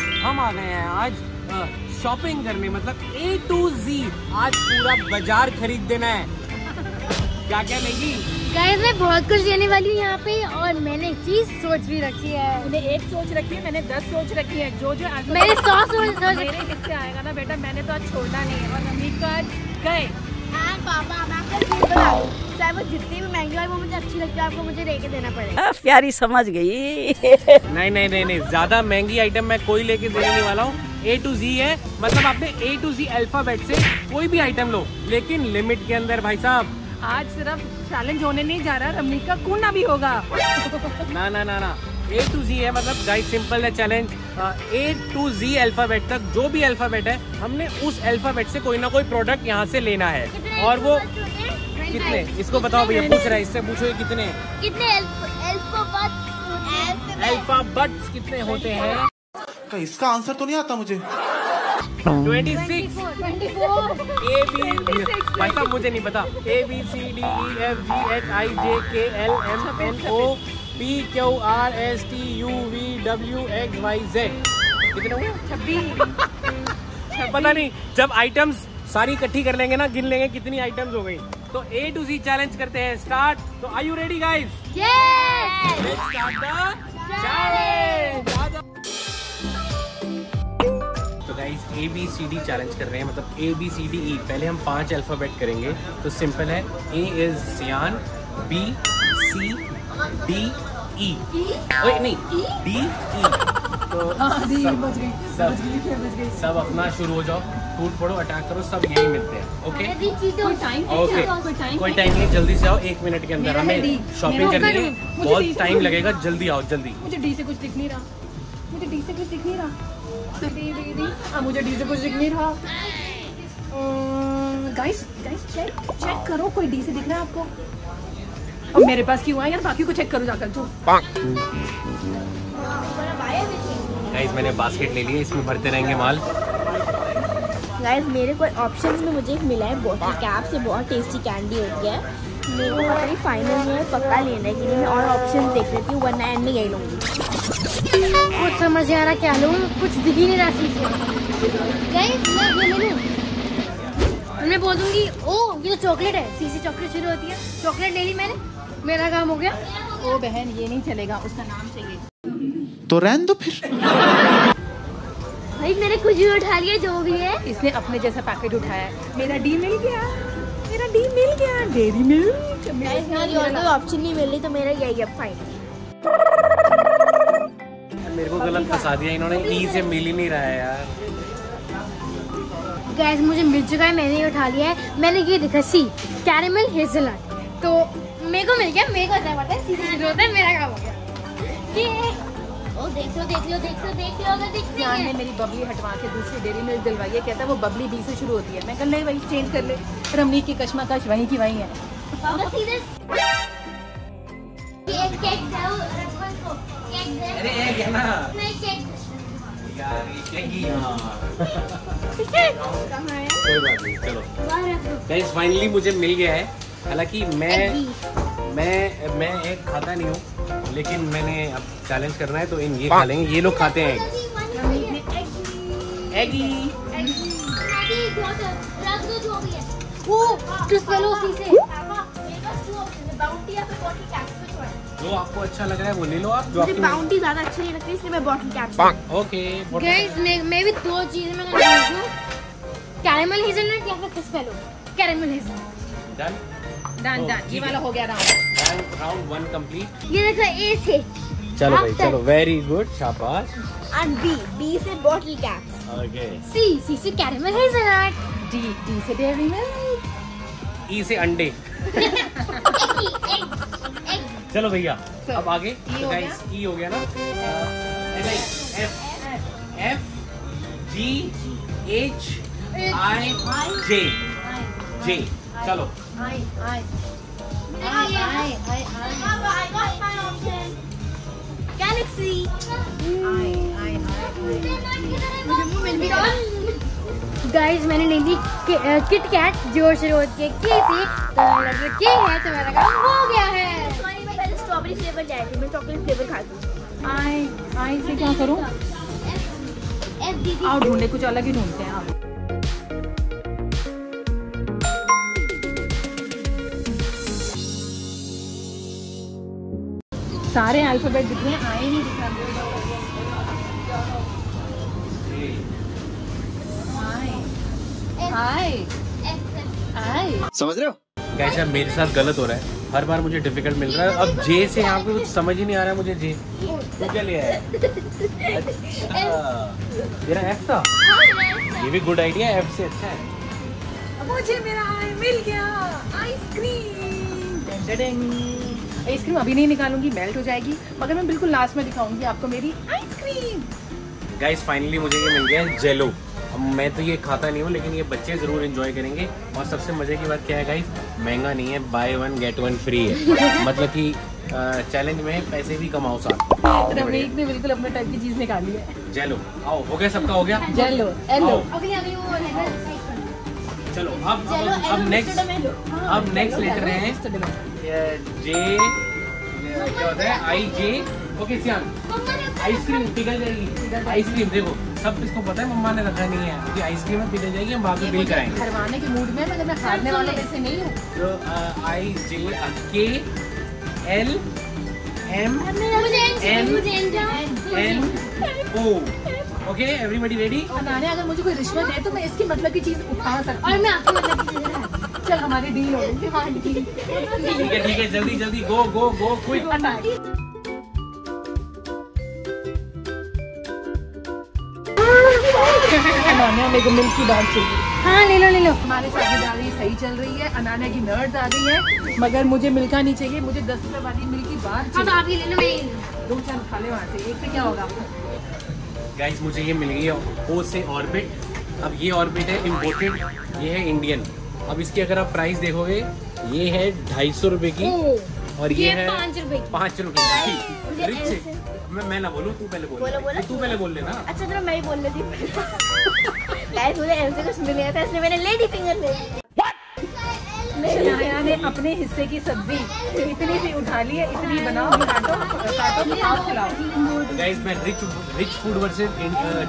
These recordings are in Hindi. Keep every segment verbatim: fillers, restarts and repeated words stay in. गाइस हम आ गए हैं आज शॉपिंग करने, मतलब ए टू जी। आज पूरा बाजार खरीद देना है। क्या क्या लेगी गाइस? मैं बहुत कुछ लेने वाली हूँ यहाँ पे, और मैंने चीज सोच भी रखी है। मैंने एक सोच रखी है, मैंने दस सोच रखी है। जो जो मैंने सौ सोच मेरे किससे आएगा ना बेटा, मैंने तो आज छोड़ना नहीं है। और रमनीक का आज गए चाहे वो जितनी भी महंगी है, वो मुझे अच्छी लगती है। आपको मुझे लेके देना पड़ेगा। प्यारी समझ गई। नहीं नहीं नहीं नहीं, ज्यादा महंगी आइटम मैं कोई लेके देने वाला हूँ। ए टू जी है, मतलब आपने ए टू जी अल्फाबेट से कोई भी आइटम लो, लेकिन लिमिट के अंदर। भाई साहब आज सिर्फ चैलेंज होने नहीं जा रहा, रमनीक का कोना भी होगा। ना ना ना ना, ए टू जी है, मतलब गाइस सिंपल है challenge. A to Z alphabet तक जो भी अल्फाबेट है, हमने उस अल्फाबेट से कोई ना कोई प्रोडक्ट यहाँ से लेना है। और वो कितने, इसको बताओ भैया, पूछ रहा है, इससे पूछो कितने कितने अल्फाबेट्स कितने होते हैं। तो इसका आंसर तो नहीं आता मुझे। छब्बीस, चौबीस, चौबीस, ए बी भाई साहब मुझे नहीं पता। A B C D E F G H I J K L M N O P Q R S T U V W X Y Z कितने हुए? छब्बीस। पता नहीं, जब आइटम्स सारी इकट्ठी कर लेंगे ना, गिन लेंगे कितनी आइटम्स हो गई। तो ए टू सी चैलेंज करते हैं स्टार्ट। तो are you ready guys? Yes, let's start the challenge. Guys A B C D challenge कर रहे हैं, मतलब ए बी सी डी ई। पहले हम पांच अल्फ़ाबेट करेंगे। तो सिंपल है, A is cyan, B C D E, ओए नहीं डी ई। तो सब सब अपना शुरू हो जाओ, फूट पड़ो, अटैक करो, सब यही मिलते हैं। ओके ओके, कोई टाइम नहीं, जल्दी से आओ। एक मिनट के अंदर हमें शॉपिंग करने के बहुत टाइम लगेगा, जल्दी आओ जल्दी। मुझे डी से कुछ दिख नहीं रहा, मुझे डी से कुछ दिख नहीं रहा। डी डी डी आ, मुझे डी से कुछ दिख नहीं रहा। गाइस गाइस चेक चेक करो, कोई डी से दिख रहा है आपको? अब मेरे पास क्यों आया यार, बाकी को चेक करो जाकर। जो गाइस मैंने बास्केट ले लिया, इसमें भरते रहेंगे माल। गाइस मेरे को ऑप्शंस में मुझे एक मिला है बोतल कैप से, बहुत टेस्टी कैंडी होती है। मेरे को फाइनल में पक्का लेना है कि मैं और ऑप्शन देख लेती हूँ, वरना एंड में यही लूँगी। कुछ समझ आ रहा क्या लूँ, कुछ दिख ही नहीं रहा। मैं मैं बोल दूँगी ओ ये तो चॉकलेट है, सीसी चॉकलेट शुरू होती है। चॉकलेट ले ली मैंने, मेरा काम हो गया। ओ बहन ये नहीं चलेगा, उसका नाम चाहिए। तो रहने दो फिर। भाई मैंने कुछ भी उठा लिया जो भी है। इसने अपने जैसा पैकेट उठाया, मेरा डी मिल गया, मेरा डी मिल गया, डेरी मिल्क। मेरी और कोई ऑप्शन नहीं मिल रही, तो मेरा यही अब फाइनल। मेरे को गलत फंसा दिया इन्होंने, ई से मिल ही नहीं रहा है यार। गैस मुझे मिल चुका है, मैंने ये उठा लिया है। मैंने ये देखा सी कैरेमल हेजलनट, तो मेरे को मिल गया। मेरे को ऐसा पता है सीधे सीधे होता है, मेरा काम हो गया। ओ देख लो देख लो देख लो देख लो, अगर दिखती है। मेरी बबली हटवा के दूसरी डेरी मिल्क दिलवाई है, कहता है वो बबली बी से शुरू होती है। मैं कल नहीं, वही चेंज कर ले। रमनीक की कश्मकश वहीं की वहीं है। अरे एक है ना, नहीं चेक यार, चेक कहां है? कोई बात नहीं, चलो गाइस फाइनली मुझे मिल गया है। हालांकि मैं मैं मैं एक खाता नहीं हूँ, लेकिन मैंने अब चैलेंज करना है, तो इन ये खा लेंगे। ये लोग खाते हैं एगी। वो जो आपको अच्छा लग रहा है वो ले लो आप। जो आपको बाउंटी ज्यादा अच्छी नहीं लगती, इसलिए मैं बॉटल कैप। ओके गाइस मैं भी दो चीजें मैं कैरेमल हेजलनट या फिर Crispello. Caramel hazelnut done done done, ये वाला हो गया राउंड राउंड वन कंप्लीट। ये देखो ए से, चलो भाई चलो, वेरी गुड, शाबाश। एंड बी बी से bottle caps. Okay C C से कैरेमल हेजलनट, डी डी से डेयरी मिल्क, ई से अंडे। चलो भैया अब आगे। गाइस ई हो गया ना, F F G H I J J. चलो I I I I I got my option Galaxy. I I I guys मैंने ले ली किट कैट, जो शुरू होती है के से। तो लग के है, तो मेरा काम हो गया है। पहले स्ट्रॉबेरी फ्लेवर जाएगी, मैं चॉकलेट फ्लेवर खाती हूं। आई आई से क्या करूं? आओ ढूंढे, कुछ अलग ही ढूंढते हैं। आप सारे अल्फाबेट दिख रहे हैं, आए नहीं दिख रहा। आए आए समझ रहे हो गाइस, अब मेरे साथ गलत हो रहा है, हर बार मुझे डिफिकल्ट मिल रहा है। अब जे से यहाँ पे कुछ समझ ही नहीं आ रहा है मुझे। जे तू क्या ले आया? अच्छा तेरा एफ था, ये भी गुड आइडिया है, एफ से अच्छा है। मुझे मेरा आई मिल गया, आइसक्रीम। आइसक्रीम अभी नहीं निकालूंगी, मेल्ट हो जाएगी, मगर मैं बिल्कुल लास्ट में दिखाऊंगी आपको मेरी आइसक्रीम। गाइस फाइनली मुझे ये मिल गया जेलो। अब मैं तो ये खाता नहीं हूँ, लेकिन ये बच्चे ज़रूर एंजॉय करेंगे। और सबसे मजे की बात क्या है गाइस, महंगा नहीं है, buy one get one free है। मतलब कि चैलेंज में पैसे भी कमाओ साथ। रमणीक ने बिल्कुल अपने टाइप की चीज़ निकाली है। जेलो आओ, हो गया सबका, हो गया जेलो। चलो अब अब नेक्स्ट अब नेक्स्ट लेटर है जे, क्या होता है आई जे। ओके सियान, आइसक्रीम पिघल जाएगी। आइसक्रीम देखो, सब इसको पता है मम्मा ने रखा नहीं है, क्योंकि आइसक्रीम में पिघल जाएगी। हम बाहर से बिल कराएंगे, करवाने के मूड में, मगर मैं हारने वाला वैसे नहीं हूँ। तो I J K L M N O. Okay everybody ready? नाने अगर मुझे कोई रिश्वत है तो मैं इसकी मतलब की चीज उठा सकती हूँ, और मैं आपकी मतलब की चीज। चल हमारी डील हो गई, ठीक है ठीक है, जल्दी जल्दी गो गो गो क्विक। अनान्या मेरे को मिल्क की बात चाहिए। हाँ ले लो ले लो। हमारे साझेदारी सही चल रही है, अनान्या की नर्स आ रही है, मगर मुझे मिल्का नहीं चाहिए, मुझे दस रुपए वाली मिल्क की बात चाहिए। अब आप ही ले लो, मैं दो चार खा ले वहाँ से, एक से क्या होगा। गाइस मुझे ये मिल गई है ओ से ऑर्बिट। अब ये ऑर्बिट है इम्पोर्टेड, ये है इंडियन। अब इसकी अगर आप प्राइस देखोगे, ये है ढाई सौ रुपये की, और ये, ये है पाँच रुपए की। मैं मैं ना बोलूं, तू पहले बोल। बोलो बोलो तू पहले बोल लेना। अच्छा तो मैं ही बोल लेती गाइस। मुझे ऐसे कुछ मिल गया था, इसलिए मैंने लेडी फिंगर ले ली। शनाया ने अपने हिस्से की सब्जी इतनी सी उठा ली है, इतनी बनाओ काटो खिलाओ। गाइस मैं rich rich food versus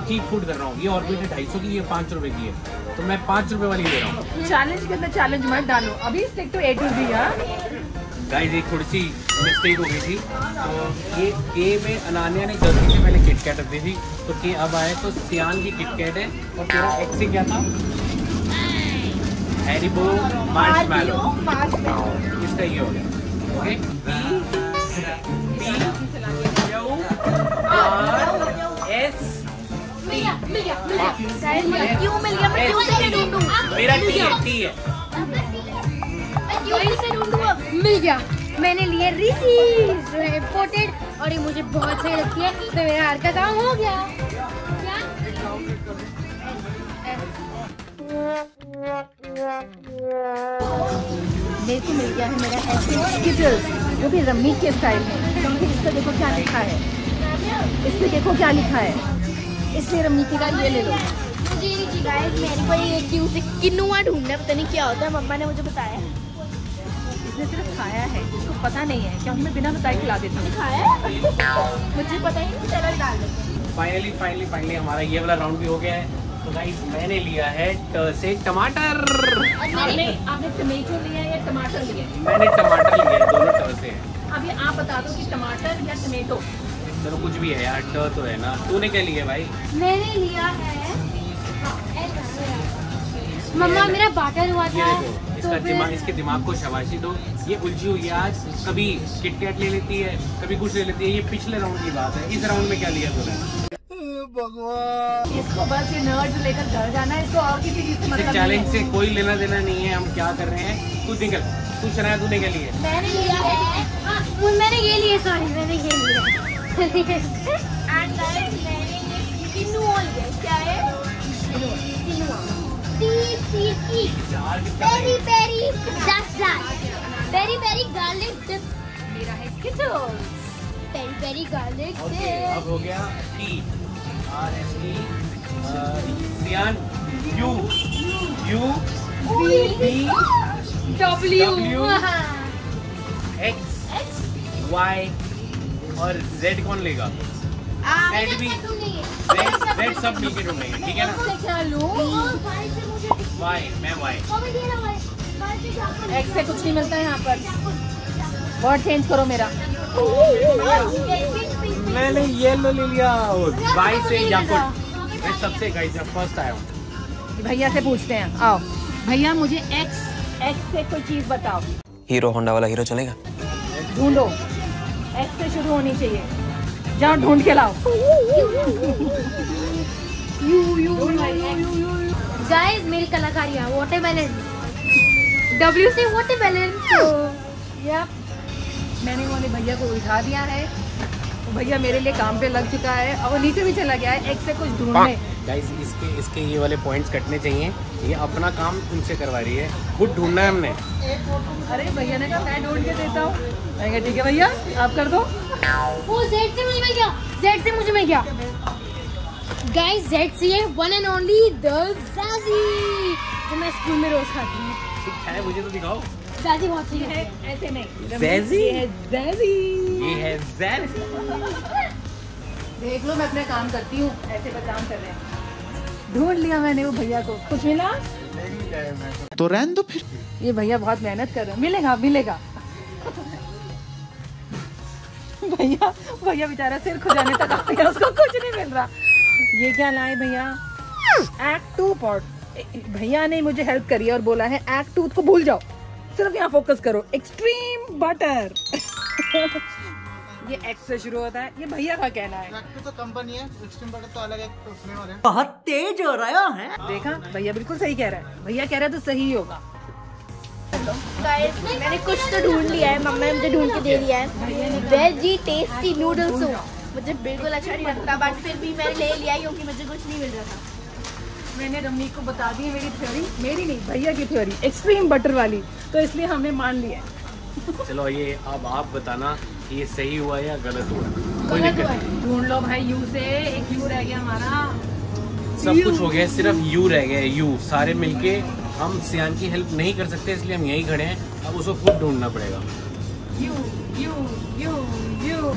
cheap food कर रहा हूँ। ये और भी ढाई सौ की, ये पाँच रुपए की है, तो मैं पाँच रुपए वाली ले रहा हूँ। चैलेंज करना, चैलेंज मत डालो अभी, stick to A to B. Guys एक थोड़ी सी मिस्टेक हो गई थी, तो ये के में अनान्या ने गलती से पहले किटकैट रख दी थी, तो के अब आया तो सियान की किटकैट है। और तेरा एक्स क्या था? हैरिबो मार्शमैलो, इसका ये हो गया। ओके मेरा टी है, टी है मिल गया। मैंने लिए रिसीज जो है इम्पोर्टेड, और ये मुझे बहुत सही लगती है, तो मेरा हार का काम हो गया। क्या देखो मिल गया है मेरा स्किटल्स, वो भी रमणीक के स्टाइल में। इस पर देखो क्या लिखा है, इस पर देखो क्या लिखा है, इसलिए रमणीक का ये ले लो। गाइस मेरे को ये क्यू से किनुआ ढूंढना, पता नहीं क्या होता है, मम्मा ने मुझे बताया। इसने सिर्फ खाया है, इसको पता नहीं है, क्योंकि मैं बिना बताए खिला देती हूँ। खाया है मुझे पता ही नहीं, चलो डाल देते। फाइनली फाइनली फाइनली हमारा ये वाला राउंड भी हो गया है। तो गाइस मैंने लिया है ट से टमाटर। आपने आपने टमेटो लिया है या टमाटर लिया? मैंने टमाटर लिया है, दोनों ट से है। अब ये आप बता दो कि टमाटर या टमेटो, चलो कुछ भी है यार, ट तो है ना। तूने क्या लिया भाई? मैंने लिया है, मम्मा मेरा बाटर हुआ था, इसका दिमाग, इसके दिमाग को शाबाशी दो। ये उलझी हुई आज, कभी किटकैट ले लेती है, कभी कुछ ले लेती है। ये पिछले राउंड की बात है, इस राउंड में क्या लिया तूने? भगवान इसको बस ये नर्ड लेकर घर जाना है, इसको और किसी चीज से मतलब चैलेंज से कोई लेना देना नहीं है। हम क्या कर रहे हैं, तू निकल। तू शनाया तूने क्या लिया? मैंने लिया है, मैंने ये लिए, सॉरी मैंने ये लिया peri peri peri peri garlic dip. मेरा है Skittles peri peri garlic dip. अब हो गया T R S T cyan U U B W X Y और जेड। कौन लेगा? जेड भी रेड सब मिलके ढूंढेंगे, ठीक है ना। वाई मैं वाई एक्स से कुछ नहीं मिलता है यहाँ पर। वर्ड चेंज करो मेरा। मैंने येलो ले लिया वाई से याकुट। मैं सबसे गाइस फर्स्ट आया हूँ। भैया से पूछते हैं, आओ भैया मुझे एक्स एक्स से कोई चीज बताओ। हीरो होंडा वाला हीरो चलेगा? ढूंढो, एक्स से शुरू होनी चाहिए, जाओ ढूंढ के लाओ। यू यू गाइस मेरी कलाकारी है वाटरमेलन। डब्ल्यू से वाटरमेलन। मैंने वाले भैया को उठा दिया है, भैया मेरे लिए काम पे लग चुका है और वो नीचे भी चला गया है एक्स से कुछ ढूंढने। गाइस इसके इसके ये वाले पॉइंट्स कटने चाहिए, ये अपना काम उनसे करवा रही है, खुद ढूंढना है हमने। अरे भैया ने कहा मैं ढूंढ के देता हूँ, मैंने कहा ठीक है भैया आप कर दो। वो जेड से मुझे मिल गया, जेड से मुझे मिल गया। गाइस जेड से ये वन एंड ओनली द ज़ाज़ी जो मैं स्कूल में रोज खाती हूँ। ठीक है मुझे तो दिखाओ। ज़ाज़ी बहुत अच्छी है, ऐसे नहीं ज़ाज़ी है, ज़ाज़ी है ज़ैन। देख लो मैं अपना काम करती हूँ, ऐसे बदनाम कर रहे हैं। ढूंढ लिया मैंने वो भैया को, कुछ मिला तो रहने दो फिर। ये भैया बहुत मेहनत कर रहा है, मिलेगा मिलेगा। भैया भैया बेचारा सिर खुजाने तक आता है, उसको कुछ नहीं मिल रहा। ये क्या लाए भैया? Act to pot. भैया ने मुझे हेल्प करी और बोला है एक्ट टू को भूल जाओ, सिर्फ यहाँ फोकस करो। Extreme butter. ये एक्स से शुरू होता है, ये भैया का कहना है। तो कंपनी है, एक्सट्रीम बटर तो अलग है, तो फ्लेवर है। बहुत तेज हो रहा है। देखा भैया बिल्कुल सही कह रहा है, भैया कह रहा है तो सही होगा। मैंने कुछ तो ढूंढ लिया है, मम्मा ने मुझे ढूंढ के दे दिया है। Veggie tasty noodle soup. मुझे बिल्कुल अच्छा नहीं लगता बट फिर भी मैंने ले लिया क्योंकि मुझे कुछ नहीं मिल रहा था। मैंने रमनीक को बता दी मेरी थ्योरी, मेरी नहीं भैया की थ्योरी एक्सट्रीम बटर वाली, तो इसलिए हमने मान लिया। चलो ये अब आप बताना ये सही हुआ या गलत हुआ। कोई दिक्कत नहीं, ढूंढ लो भाई। यू से एक यू रह गया हमारा, सब कुछ हो गया सिर्फ यू रह गया। यू सारे मिलके हम सियान की हेल्प नहीं कर सकते, इसलिए हम यहीं खड़े हैं। अब उसको खुद ढूंढना पड़ेगा। यू यू यू यू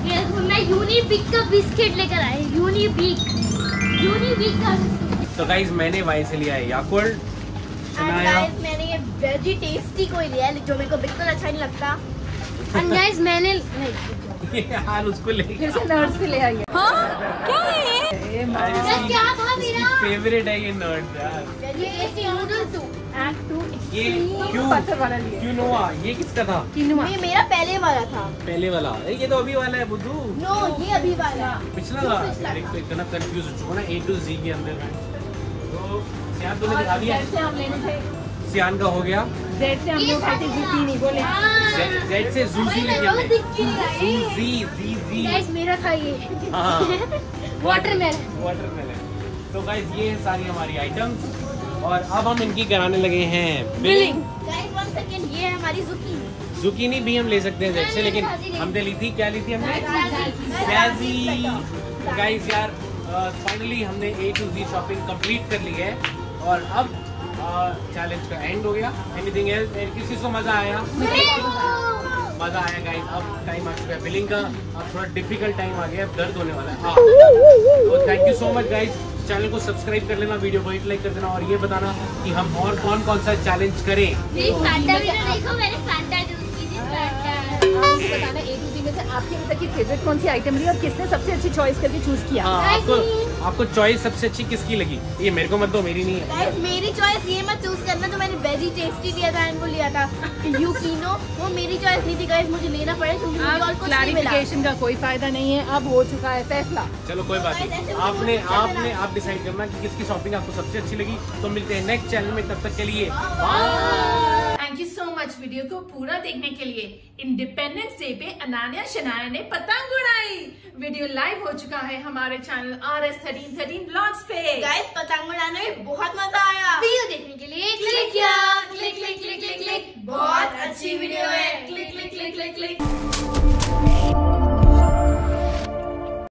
मैं यूनिबिक का बिस्किट लेकर आया। यूनिबिक यूनिबिक का। तो गाइस मैंने वाई से लिया है याकुल्ट। गाइस मैंने ये वेजी टेस्टी कोई लिया जो मेरे को बिल्कुल अच्छा नहीं लगता। एंड गाइस मैंने नहीं यार उसको ले फिर से नर्ड्स पे ले आई है। हां क्या है ये, क्या था मेरा फेवरेट है ये नर्ड यार। ये टेस्टी नूडल्स एक्ट टू। ये क्यों पत्थर वाला लिया? क्यूनोवा। ये किसका था? ये मेरा पहले वाला था। पहले वाला? ये तो अभी वाला है बुद्धू। नो ये अभी वाला पिछला था। इतना कंफ्यूज हो चुका ना ए टू जी के अंदर में। तो सियान तो दिखा दिया, सियान का हो गया। जेड से हम लोग खाते जूसी नहीं बोले, जेड से जूसी लेके गाइस मेरा था ये। हां वाटरमेलन वाटरमेलन। तो गाइस ये सारी हमारी आइटम्स और अब हम इनकी कराने लगे हैं बिलिंग। गाइस वन सेकंड, ये है हमारी जुकीनी। जुकीनी भी हम ले सकते हैं जेड से, लेकिन हमने ली थी क्या ली थी हमने? ज़ाज़ी। गाइस यार फाइनली uh, हमने A to ji shopping complete कर ली है और अब चैलेंज uh, का एंड हो गया। Anything else? किसी को मज़ा आया? मज़ा आया गाइस। अब टाइम आ चुका है बिलिंग का, अब थोड़ा डिफिकल्ट टाइम आ गया, अब दर्द होने वाला है। हाँ तो thank you so much guys. Channel को सब्सक्राइब कर लेना, वीडियो को हिट लाइक कर देना और ये बताना कि हम और कौन कौन सा चैलेंज करें। बताना ए टू जी में से आपके अभी तक की फेवरेट कौन सी आइटम रही और किसने सबसे अच्छी चॉइस करके चूज किया। आ, आपको आपको चॉइस सबसे अच्छी किसकी लगी? ये मेरे को मत दो, मेरी नहीं है। गाइस मेरी चॉइस ये मत चूज करना। तो मैंने वेजी टेस्टी लिया था, इनको लिया था यूकिनो, वो मेरी चॉइस नहीं थी गाइस, मुझे लेना पड़ा क्योंकि मुझे और कुछ नहीं मिला। क्लैरिफिकेशन का कोई फायदा नहीं है, अब हो चुका है फैसला। चलो कोई बात नहीं, आपने आपने आप डिसाइड करना कि किसकी शॉपिंग आपको सबसे अच्छी लगी। तो मिलते हैं नेक्स्ट चैनल में, तब तक के लिए thank you so much video को पूरा देखने के लिए। इंडिपेंडेंस डे पे अनान्या शनाया ने पतंग उड़ाई। वीडियो लाइव हो चुका है हमारे channel R S thirteen thirteen blogs पे। गाइस पतंग उड़ाने में बहुत मजा आया। वीडियो देखने के लिए क्लिक किया, click click click click click. बहुत अच्छी वीडियो है, click click click click click.